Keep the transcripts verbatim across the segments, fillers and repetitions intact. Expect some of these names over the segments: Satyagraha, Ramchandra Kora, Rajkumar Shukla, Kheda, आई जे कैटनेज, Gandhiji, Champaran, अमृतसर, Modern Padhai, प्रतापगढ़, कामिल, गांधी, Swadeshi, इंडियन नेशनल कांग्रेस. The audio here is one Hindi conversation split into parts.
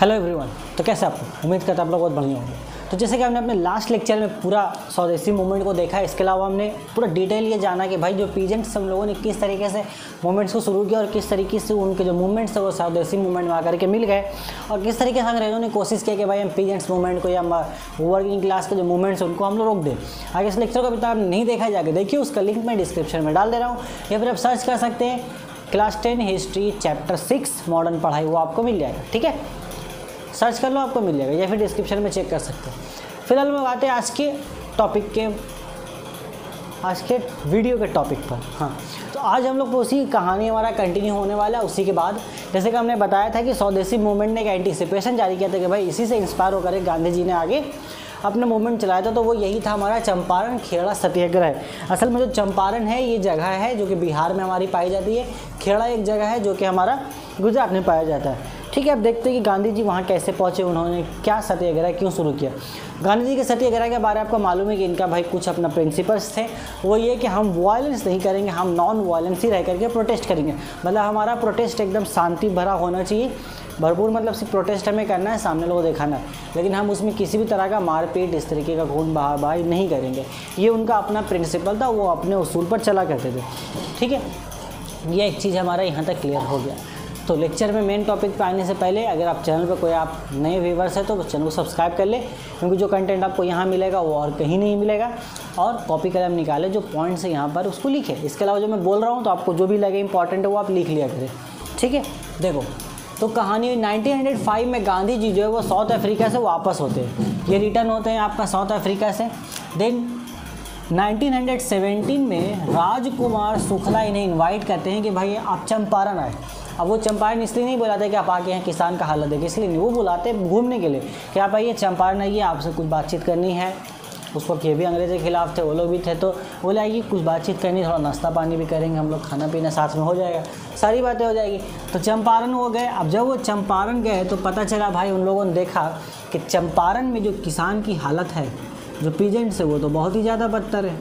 हेलो एवरीवन, तो कैसे आप? उम्मीद करता आप लोग बहुत बढ़िया होंगे। तो जैसे कि हमने अपने लास्ट लेक्चर में पूरा स्वदेशी मूवमेंट को देखा, इसके अलावा हमने पूरा डिटेल ये जाना कि भाई जो पीजेंट्स हम लोगों ने किस तरीके से मूवमेंट्स को शुरू किया और किस तरीके से उनके जो मूवमेंट्स थे वो स्वदेशी मूवमेंट में आकर के मिल गए और किस तरीके से अंग्रेजों ने कोशिश किया कि भाई हम पीजेंट्स मूवमेंट को या वर्किंग क्लास के जो मूवमेंट्स उनको हम लोग रोक दें। अगर इस लेक्चर को अभी तक नहीं देखा जाके देखिए, उसका लिंक मैं डिस्क्रिप्शन में डाल दे रहा हूँ, या फिर आप सर्च कर सकते हैं class ten history chapter six modern पढ़ाई, वो आपको मिल जाएगा। ठीक है, सर्च कर लो, आपको मिल जाएगा, या फिर डिस्क्रिप्शन में चेक कर सकते हो। फिलहाल मैं बात है आज के टॉपिक के आज के वीडियो के टॉपिक पर। हाँ, तो आज हम लोग उसी कहानी हमारा कंटिन्यू होने वाला है। उसी के बाद जैसे कि हमने बताया था कि स्वदेशी मूवमेंट ने एक एंटीसिपेशन जारी किया था कि भाई इसी से इंस्पायर होकर गांधी जी ने आगे अपना मूवमेंट चलाया था, तो वो यही था हमारा चंपारण खेड़ा सत्याग्रह। असल में जो चंपारण है ये जगह है जो कि बिहार में हमारी पाई जाती है, खेड़ा एक जगह है जो कि हमारा गुजरात में पाया जाता है। ठीक है, अब देखते हैं कि गांधी जी वहाँ कैसे पहुँचे, उन्होंने क्या सत्याग्रह क्यों शुरू किया। गांधी जी के सत्याग्रह के बारे में आपको मालूम है कि इनका भाई कुछ अपना प्रिंसिपल्स थे, वो ये कि हम वायलेंस नहीं करेंगे, हम नॉन वायलेंस ही रह करके प्रोटेस्ट करेंगे। मतलब हमारा प्रोटेस्ट एकदम शांति भरा होना चाहिए, भरपूर, मतलब सिर्फ प्रोटेस्ट हमें करना है, सामने लोगों को दिखाना है, लेकिन हम उसमें किसी भी तरह का मारपीट, इस तरीके का खून बहाबाही नहीं करेंगे। ये उनका अपना प्रिंसिपल था, वो अपने उसूल पर चला करते थे। ठीक है, ये एक चीज़ हमारा यहाँ तक क्लियर हो गया। तो लेक्चर में मेन टॉपिक पे आने से पहले अगर आप चैनल पर कोई आप नए व्यूवर्स हैं तो चैनल को सब्सक्राइब कर ले, क्योंकि जो कंटेंट आपको यहाँ मिलेगा वो और कहीं नहीं मिलेगा। और कॉपी कलम निकाले, जो पॉइंट्स है यहाँ पर उसको लिखे। इसके अलावा जो मैं बोल रहा हूँ तो आपको जो भी लगे इंपॉर्टेंट है वो आप लिख लिया करें। ठीक है, देखो तो कहानी नाइनटीन हंड्रेड फाइव में गांधी जी जो है वो साउथ अफ्रीका से वापस होते हैं, ये रिटर्न होते हैं आपका साउथ अफ्रीका से। देन नाइनटीन सेवनटीन में राजकुमार शुक्ला इन्हें इन्वाइट करते हैं कि भाई आप चंपारण आए। अब वो चंपारण इसलिए नहीं बुलाते कि आप आके यहाँ किसान का हालत देखें, इसलिए नहीं, वो बुलाते हैं घूमने के लिए कि आप आइए चंपारण आइए, आपसे कुछ बातचीत करनी है। उस वक्त ये भी अंग्रेज़ों के खिलाफ थे, वो लोग भी थे, तो बोले आइए कुछ बातचीत करनी, थोड़ा नाश्ता पानी भी करेंगे हम लोग, खाना पीना साथ में हो जाएगा, सारी बातें हो जाएगी। तो चंपारण वो गए। अब जब वो चंपारण गए तो पता चला भाई उन लोगों ने देखा कि चंपारण में जो किसान की हालत है, जो पीजेंट्स है, वो तो बहुत ही ज़्यादा बदतर है,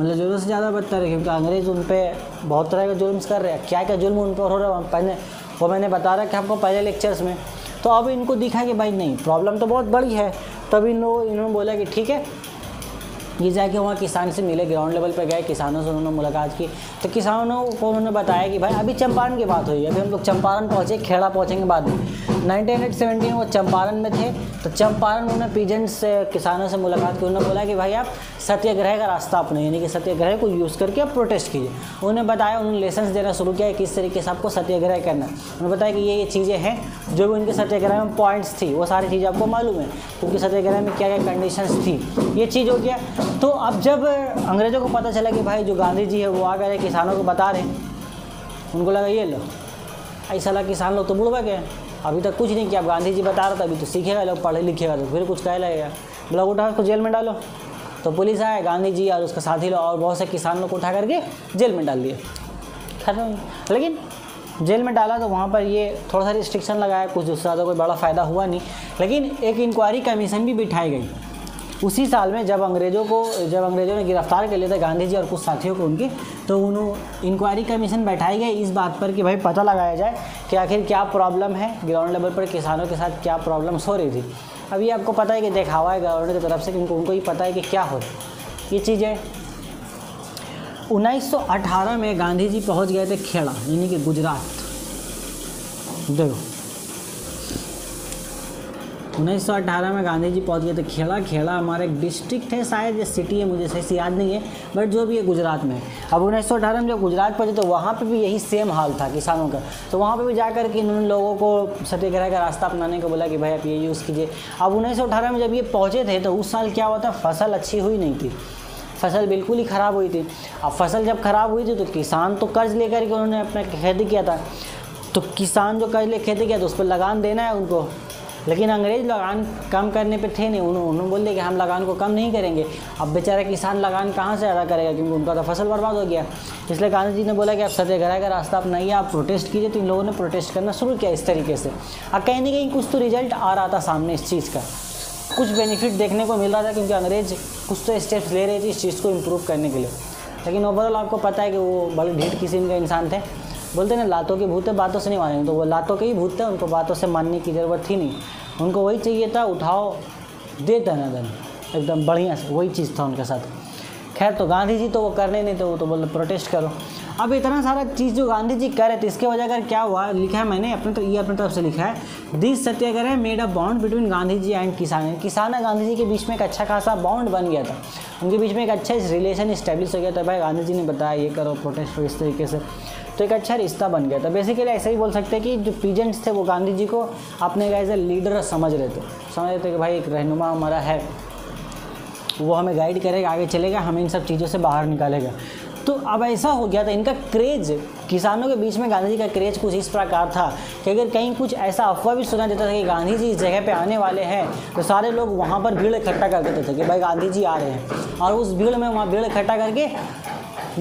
मतलब ज़रूरत से ज़्यादा बदतर है, क्योंकि अंग्रेज़ उन पर बहुत तरह का जुल्म कर रहे हैं। क्या क्या जुल्म उन पर हो रहा है पहले वो मैंने बता रहा कि हमको पहले लेक्चर्स में। तो अब इनको दिखा कि भाई नहीं, प्रॉब्लम तो बहुत बड़ी है। तब इन लोग इन्होंने बोला कि ठीक है, ये जाके वहाँ किसान से मिले, ग्राउंड लेवल पर गए, किसानों से उन्होंने मुलाकात की। तो किसानों को उन्होंने बताया कि भाई अभी चंपारण की बात हुई, अभी हम लोग चंपारण पहुँचे, खेड़ा पहुँचेंगे बाद में। नाइनटीन सेवनटीन में वो चंपारण में थे, तो चंपारण उन्होंने पीजेंट्स से, किसानों से मुलाकात की। उन्होंने बोला कि भाई आप सत्याग्रह का रास्ता अपने, यानी कि सत्याग्रह को यूज़ करके आप प्रोटेस्ट कीजिए। उन्हें बताया, उन्होंने लेसन देना शुरू किया किस तरीके से आपको सत्याग्रह करना। उन्होंने बताया कि ये ये चीज़ें हैं जो भी उनके सत्याग्रह में पॉइंट्स थी, वो सारी चीज़ें आपको मालूम है, उनके सत्याग्रह में क्या क्या कंडीशंस थी, ये चीज़ हो गया। तो अब जब अंग्रेज़ों को पता चला कि भाई जो गांधी जी है वो आ गए, किसानों को बता रहे, उनको लगा ये लो, ऐसा लगा किसान लोग तो बुढ़वा गए, अभी तक कुछ नहीं किया, अब गांधी जी बता रहा था अभी तो सीखेगा लोग, पढ़े लिखेगा तो फिर कुछ कह लगेगा, बोला उठा उसको जेल में डालो। तो पुलिस आए, गांधी जी और उसका साथी लोग और बहुत से किसान लोग को उठा करके जेल में डाल दिए, खत्म। लेकिन जेल में डाला तो वहाँ पर ये थोड़ा सा रिस्ट्रिक्शन लगाया, कुछ दूसरा तो कोई बड़ा फ़ायदा हुआ नहीं। लेकिन एक इंक्वायरी कमीशन भी बिठाई गई उसी साल में, जब अंग्रेज़ों को जब अंग्रेज़ों ने गिरफ्तार कर लिया था गांधी जी और कुछ साथियों को उनके, तो उन्होंने इंक्वायरी कमीशन बैठाई गई इस बात पर कि भाई पता लगाया जाए कि आखिर क्या प्रॉब्लम है, ग्राउंड लेवल पर किसानों के साथ क्या प्रॉब्लम्स हो रही थी। अब ये आपको पता है कि दिखावा है गवर्नमेंट की तरफ से, क्योंकि उनको ही पता है कि क्या हो ये चीज़ें। उन्नीस सौ अठारह में गांधी जी पहुँच गए थे खेड़ा, यानी कि गुजरात। देखो उन्नीस सौ अठारह में गांधी जी पहुँच गए थे खेड़ा। खेड़ा हमारा एक डिस्ट्रिक्ट है, शायद ये सिटी है, मुझे सही से याद नहीं है, बट जो भी है गुजरात में। अब उन्नीस सौ अठारह में जब गुजरात पहुँचे तो वहाँ पे भी यही सेम हाल था किसानों का, तो वहाँ पे भी जाकर के इन्होंने लोगों को सत्याग्रह का रास्ता अपनाने को बोला कि भाई आप ये यूज़ कीजिए। अब उन्नीस सौ अठारह में जब ये पहुँचे थे तो उस साल क्या हुआ था, फसल अच्छी हुई नहीं थी, फसल बिल्कुल ही ख़राब हुई थी। अब फसल जब ख़राब हुई थी तो किसान तो कर्ज़ लेकर के उन्होंने अपना खेती किया था, तो किसान जो कर्ज ले खेती किया तो उस पर लगान देना है उनको, लेकिन अंग्रेज़ लगान कम करने पे थे नहीं, उन्होंने उन्होंने बोल दिया कि हम लगान को कम नहीं करेंगे। अब बेचारा किसान लगान कहाँ से अदा करेगा, क्योंकि उनका तो फसल बर्बाद हो गया। इसलिए गांधी जी ने बोला कि आप सत्याग्रह का रास्ता अपनाइए, आप प्रोटेस्ट कीजिए। तो इन लोगों ने प्रोटेस्ट करना शुरू किया इस तरीके से, और कहीं ना कहीं कुछ तो रिजल्ट आ रहा था सामने, इस चीज़ का कुछ बेनिफिट देखने को मिल रहा था, क्योंकि अंग्रेज़ कुछ तो स्टेप्स ले रहे थे इस चीज़ को इम्प्रूव करने के लिए। लेकिन ओवरऑल आपको पता है कि वो बड़े ढीठ किस्म के इंसान थे, बोलते ना लातों के भूत है, बातों से नहीं मानेंगे, तो वो लातों के ही भूत थे, उनको बातों से मानने की ज़रूरत थी नहीं। उनको वही चाहिए था, उठाओ दे दनादन, एकदम बढ़िया से वही चीज़ था उनके साथ। खैर तो गांधी जी तो वो करने नहीं थे, वो तो बोले प्रोटेस्ट करो। अब इतना सारा चीज़ जो गांधी जी करे तो इसके वजह कर क्या हुआ, लिखा है मैंने अपने, तो ये अपने तरफ से लिखा है, this satyagraha made a bond between गांधी ji and kisan. किसान और गांधी जी के बीच में एक अच्छा खासा बॉन्ड बन गया था, उनके बीच में एक अच्छा रिलेशन इस्टेब्लिश हो गया था। भाई गांधी जी ने बताया ये करो प्रोटेस्ट इस तरीके से, तो एक अच्छा रिश्ता बन गया था। बेसिकली ऐसे ही बोल सकते हैं कि जो पीजेंट्स थे वो गांधी जी को अपने एज ए लीडर समझ रहे थे, समझ रहे थे कि भाई एक रहनुमा हमारा है, वो हमें गाइड करेगा, आगे चलेगा, हमें इन सब चीज़ों से बाहर निकालेगा। तो अब ऐसा हो गया था, इनका क्रेज़ किसानों के बीच में गांधी जी का क्रेज़ कुछ इस प्रकार था कि अगर कहीं कुछ ऐसा अफवाह भी सुना देता था कि गांधी जी इस जगह पे आने वाले हैं, तो सारे लोग वहाँ पर भीड़ इकट्ठा कर देते थे कि भाई गांधी जी आ रहे हैं, और उस भीड़ में वहाँ भीड़ इकट्ठा करके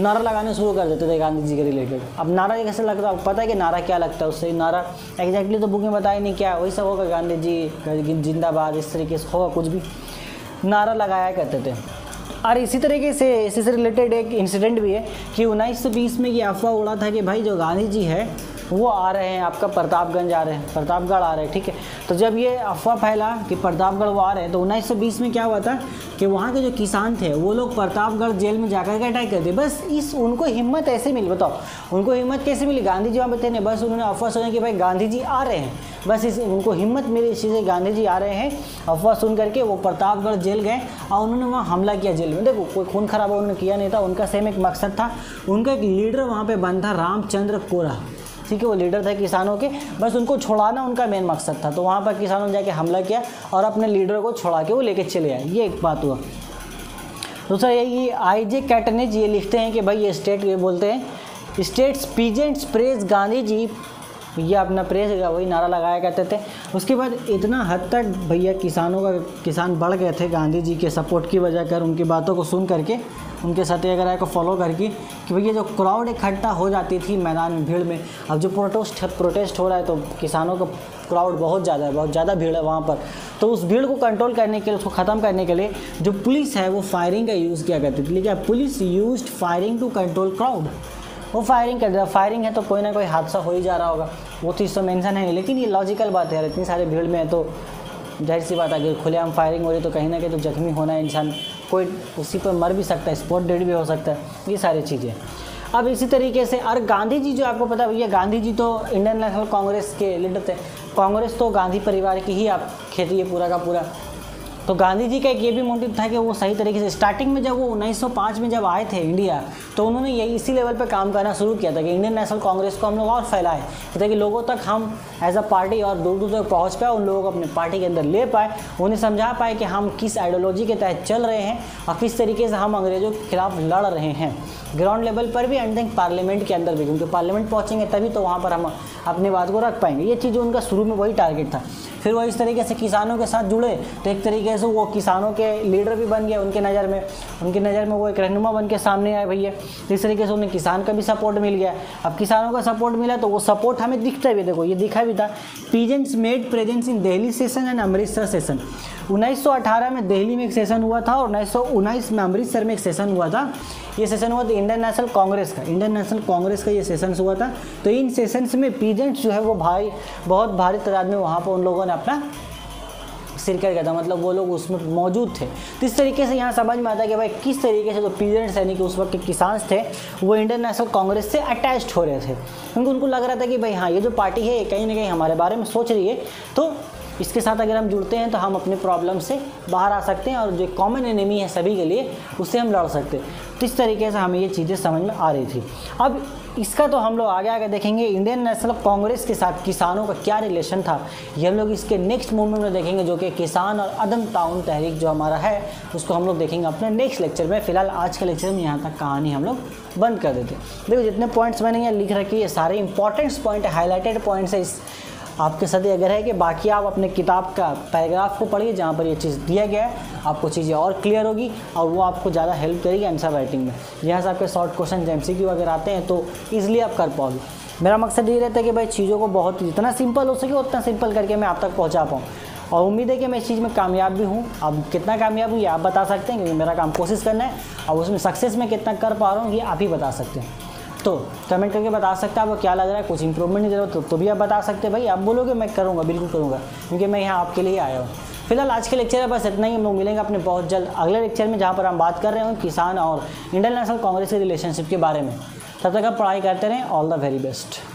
नारा लगाने शुरू कर देते थे गांधी जी के रिलेटेड। अब नारा कैसे लगता है, पता है कि नारा क्या लगता है उससे, नारा एग्जैक्टली तो बुक में बताया नहीं क्या, वही सब होगा गांधी जी जिंदाबाद, इस तरीके से होगा कुछ भी, नारा लगाया करते थे। और इसी तरीके से इसी से रिलेटेड एक इंसिडेंट भी है कि उन्नीस सौ बीस में ये अफवाह उड़ा था कि भाई जो गांधी जी है वो आ रहे हैं, आपका प्रतापगंज आ रहे हैं, प्रतापगढ़ आ रहे हैं, ठीक है। तो जब ये अफवाह फैला कि प्रतापगढ़ वो आ रहे हैं, तो उन्नीस सौ बीस में क्या हुआ था कि वहाँ के जो किसान थे वो लोग प्रतापगढ़ जेल में जाकर के अटैक कर दिए। बस इस उनको हिम्मत ऐसे मिली, बताओ उनको हिम्मत कैसे मिली, गांधी जी वहाँ पर थे नहीं, बस उन्होंने अफवाह सुना कि भाई गांधी जी आ रहे हैं, बस इस उनको हिम्मत मिली इस चीज़ से, गांधी जी आ रहे हैं अफवाह सुन करके वो प्रतापगढ़ जेल गए और उन्होंने वहाँ हमला किया जेल में। देखो कोई खून खराबा उन्होंने किया नहीं था, उनका सेम एक मकसद था, उनका एक लीडर वहाँ पर बन था रामचंद्र कोरा, ठीक है, वो लीडर थे किसानों के, बस उनको छुड़ाना उनका मेन मकसद था। तो वहाँ पर किसानों ने जाके हमला किया और अपने लीडर को छुड़ा के वो लेके चले आए, ये एक बात हुआ। दूसरा यही आई जे कैटनेज ये लिखते हैं कि भाई ये स्टेट ये बोलते हैं states peasants praise गांधी ji, ये अपना प्रेस वही नारा लगाया करते थे। उसके बाद इतना हद तक भैया किसानों का किसान बढ़ गए थे गांधी जी के सपोर्ट की वजह कर, उनकी बातों को सुन करके, उनके सत्याग्रह को फॉलो करके, कि भैया जो क्राउड इकट्ठा हो जाती थी मैदान में भीड़ में, अब जो प्रोटेस्ट प्रोटेस्ट हो रहा है तो किसानों का क्राउड बहुत ज़्यादा है, बहुत ज़्यादा भीड़ है वहाँ पर, तो उस भीड़ को कंट्रोल करने के लिए, उसको ख़त्म करने के लिए जो पुलिस है वो फायरिंग का यूज़ किया करती थी। लेकिन police use firing to control crowd, वो फायरिंग कर रहा, फायरिंग है तो कोई ना कोई हादसा हो ही जा रहा होगा, वो चीज़ तो मेंशन है नहीं, लेकिन ये लॉजिकल बात है यार, इतनी सारी भीड़ में है तो जाहिर सी बात है कि खुलेआम फायरिंग हो रही तो कहीं ना कहीं तो जख्मी होना है इंसान, कोई उसी पर मर भी सकता है, स्पॉट डेड भी हो सकता है, ये सारी चीज़ें। अब इसी तरीके से और गांधी जी जो आपको पता है भैया, गांधी जी तो इंडियन नेशनल कांग्रेस के लीडर थे, कांग्रेस तो गांधी परिवार की ही आप खेती है पूरा का पूरा, तो गांधी जी का एक ये भी मोटिव था कि वो सही तरीके से स्टार्टिंग में जब वो उन्नीस सौ पाँच में जब आए थे इंडिया, तो उन्होंने यही इसी लेवल पे काम करना शुरू किया था कि इंडियन नेशनल कांग्रेस को हम लोग और फैलाएं, ताकि लोगों तक हम एज अ पार्टी और दूर दूर तक पहुंच पाए, उन लोगों को अपने पार्टी के अंदर ले पाए, उन्हें समझा पाए कि हम किस आइडियोलॉजी के तहत चल रहे हैं और किस तरीके से हम अंग्रेज़ों के खिलाफ लड़ रहे हैं, ग्राउंड लेवल पर भी एंड देन पार्लियामेंट के अंदर भी, क्योंकि पार्लियामेंट पहुँचेंगे तभी तो वहाँ पर हम अपनी बात को रख पाएंगे। ये चीज़ उनका शुरू में वही टारगेट था। फिर वो इस तरीके से किसानों के साथ जुड़े तो एक तरीके से वो किसानों के लीडर भी बन गए उनके नज़र में, उनकी नज़र में वो एक रहनुमा बन के सामने आए भैया। इस तरीके से उन्हें किसान का भी सपोर्ट मिल गया। अब किसानों का सपोर्ट मिला तो वो सपोर्ट हमें दिखता भी, देखो ये दिखा भी था, peasants made presence in Delhi session and अमृतसर session. उन्नीस सौ अठारह में दिल्ली में एक सेशन हुआ था और उन्नीस सौ उन्नीस में अमृतसर में एक सेशन हुआ था। ये सेशन हुआ था इंडियन नेशनल कांग्रेस का, इंडियन नेशनल कांग्रेस का ये सेशन हुआ था। तो इन सेशंस में पीजेंट्स जो है वो भाई बहुत भारी तादाद में वहाँ पर उन लोगों ने अपना सिर कर गया था, मतलब वो लोग उसमें मौजूद थे। तो इस तरीके से यहाँ समझ में आता है कि भाई किस तरीके से जो पीजेंट्स यानी कि उस वक्त के किसान थे वो इंडियन नेशनल कांग्रेस से अटैच्ड हो रहे थे, क्योंकि उनको लग रहा था कि भाई हाँ ये जो पार्टी है ये कहीं ना कहीं हमारे बारे में सोच रही है, तो इसके साथ अगर हम जुड़ते हैं तो हम अपने प्रॉब्लम से बाहर आ सकते हैं और जो कॉमन एनिमी है सभी के लिए उससे हम लड़ सकते हैं। तो इस तरीके से हमें ये चीज़ें समझ में आ रही थी। अब इसका तो हम लोग आगे आगे देखेंगे इंडियन नेशनल कांग्रेस के साथ किसानों का क्या रिलेशन था, ये हम लोग इसके नेक्स्ट मूवमेंट में देखेंगे, जो कि किसान और अदम ताउन तहरीक जो हमारा है उसको हम लोग देखेंगे अपने नेक्स्ट लेक्चर में। फिलहाल आज के लेक्चर में यहाँ तक कहानी हम लोग बंद कर देते हैं। देखो जितने पॉइंट्स मैंने यहाँ लिख रखे ये सारे इंपॉर्टेंट्स पॉइंट हाईलाइटेड पॉइंट्स है इस आपके साथ अगर है कि बाकी आप अपने किताब का पैराग्राफ को पढ़िए जहाँ पर ये चीज़ दिया गया है, आपको चीज़ें और क्लियर होगी और वो आपको ज़्यादा हेल्प करेगी आंसर राइटिंग में। यहाँ से आपके शॉर्ट क्वेश्चन एमसीक्यू अगर आते हैं तो ईजिली आप कर पाओगे। मेरा मकसद ये रहता है कि भाई चीज़ों को बहुत जितना सिंपल हो सके उतना सिंपल करके मैं आप तक पहुँचा पाऊँ, और उम्मीद है कि मैं इस चीज़ में कामयाब भी हूँ। अब कितना कामयाब हूँ ये आप बता सकते हैं, क्योंकि मेरा काम कोशिश करना है, और उसमें सक्सेस में कितना कर पा रहा हूँ ये आप ही बता सकते हैं। तो कमेंट करके बता सकते हैं आपको क्या लग रहा है, कुछ इंप्रूवमेंट की जरूरत हो तो भी आप बता सकते हैं भाई। आप बोलोगे मैं करूँगा, बिल्कुल करूँगा, क्योंकि मैं यहाँ आपके लिए आया हूँ। फिलहाल आज के लेक्चर है बस इतना ही। हम लोग मिलेंगे अपने बहुत जल्द अगले लेक्चर में, जहाँ पर हम बात कर रहे हैं किसान और इंडियन नेशनल कांग्रेस के रिलेशनशिप के बारे में। तब तक आप पढ़ाई करते रहें। All the very best.